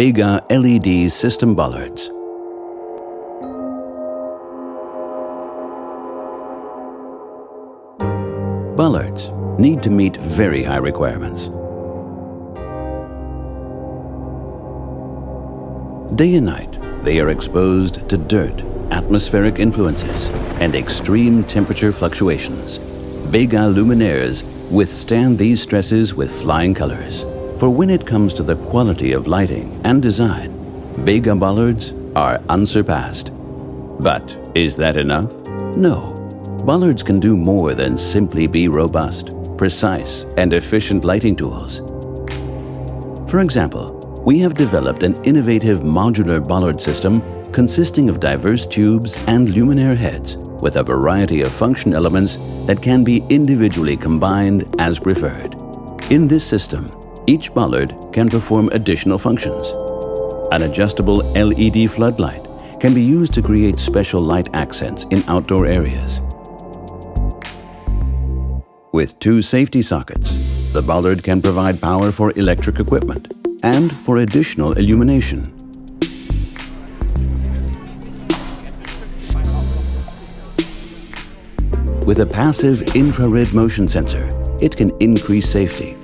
BEGA LED system bollards. Bollards need to meet very high requirements. Day and night, they are exposed to dirt, atmospheric influences, and extreme temperature fluctuations. BEGA luminaires withstand these stresses with flying colors. For when it comes to the quality of lighting and design, BEGA bollards are unsurpassed. But is that enough? No. Bollards can do more than simply be robust, precise, and efficient lighting tools. For example, we have developed an innovative modular bollard system consisting of diverse tubes and luminaire heads with a variety of function elements that can be individually combined as preferred. In this system, each bollard can perform additional functions. An adjustable LED floodlight can be used to create special light accents in outdoor areas. With two safety sockets, the bollard can provide power for electric equipment and for additional illumination. With a passive infrared motion sensor, it can increase safety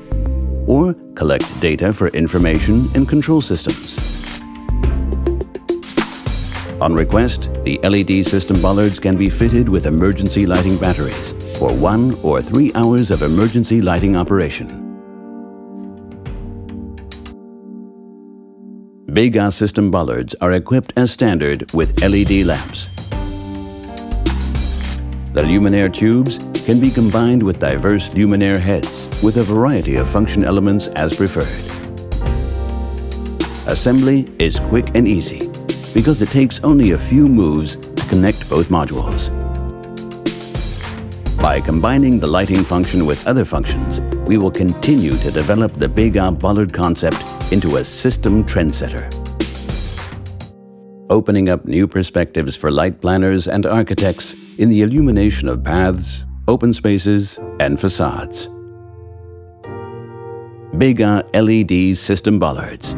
or collect data for information and control systems. On request, the LED system bollards can be fitted with emergency lighting batteries for 1 or 3 hours of emergency lighting operation. BEGA system bollards are equipped as standard with LED lamps. The luminaire tubes can be combined with diverse luminaire heads with a variety of function elements as preferred. Assembly is quick and easy because it takes only a few moves to connect both modules. By combining the lighting function with other functions, we will continue to develop the BEGA bollard concept into a system trendsetter, opening up new perspectives for light planners and architects in the illumination of paths, open spaces, and facades. BEGA LED system bollards.